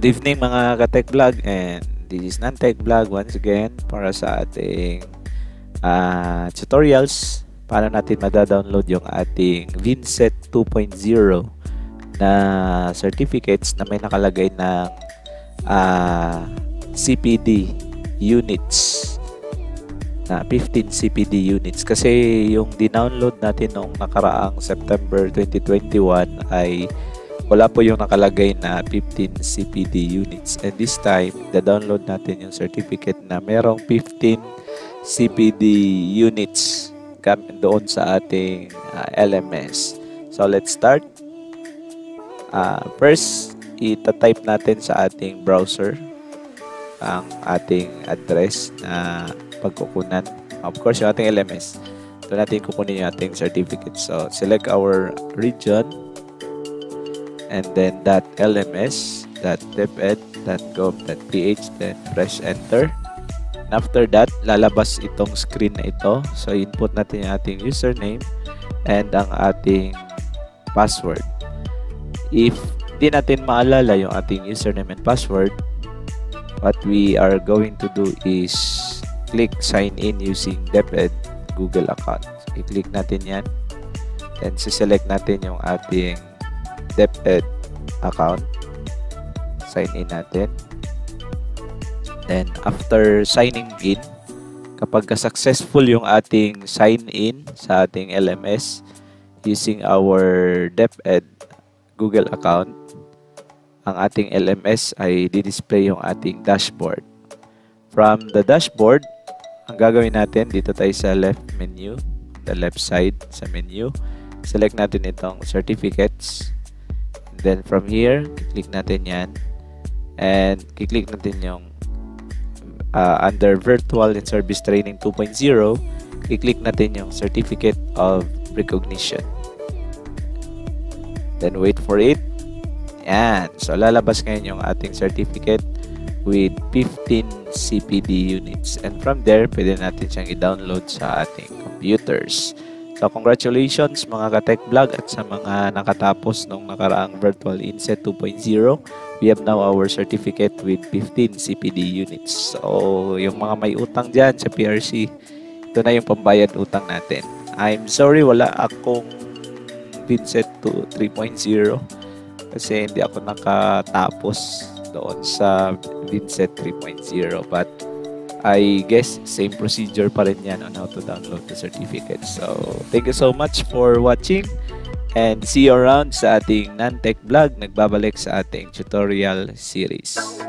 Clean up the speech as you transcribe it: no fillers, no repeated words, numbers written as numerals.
Good evening mga ka-Tech Vlog, and this is NanTech Vlog once again para sa ating tutorials. Paano natin madadownload yung ating VINSET 2.0 na certificates na may nakalagay ng CPD units na 15 CPD units, kasi yung dinownload natin noong nakaraang September 2021 ay wala po yung nakalagay na 15 CPD units. And this time, da-download natin yung certificate na merong 15 CPD units doon sa ating LMS. So, let's start. First, itatype natin sa ating browser ang ating address na pagkukunan. Of course, yung ating LMS. Ito natin kukunin yung ating certificate. So, select our region. And then .lms.deped.gov.ph, then press enter. And after that, lalabas itong screen na ito. So input natin yung ating username and ang ating password. If di natin maalala yung ating username and password, what we are going to do is click sign in using DepEd Google account. So, i-click natin yan. Then select natin yung ating DepEd account, sign in natin. Then after signing in, kapag successful yung ating sign in sa ating LMS using our DepEd Google account, ang ating LMS ay di-display yung ating dashboard. From the dashboard, ang gagawin natin dito tayo sa left menu, the left side sa menu, select natin itong certificates. Then from here, click natin yan and click natin yung under virtual and service training 2.0, click natin yung certificate of recognition. Then wait for it. Yan. So lalabas ngayon yung ating certificate with 15 CPD units, and from there pwede natin siyang i-download sa ating computers. So, congratulations mga ka-Tech Vlog at sa mga nakatapos nung nakaraang Virtual INSET 2.0. We have now our certificate with 15 CPD units. So, yung mga may utang dyan sa PRC, ito na yung pambayad utang natin. I'm sorry, wala akong VINSET 3.0 kasi hindi ako nakatapos doon sa VINSET 3.0. But, I guess same procedure pa rin yan on how to download the certificate. So, thank you so much for watching and see you around sa ating NanTech Vlog, nagbabalik sa ating tutorial series.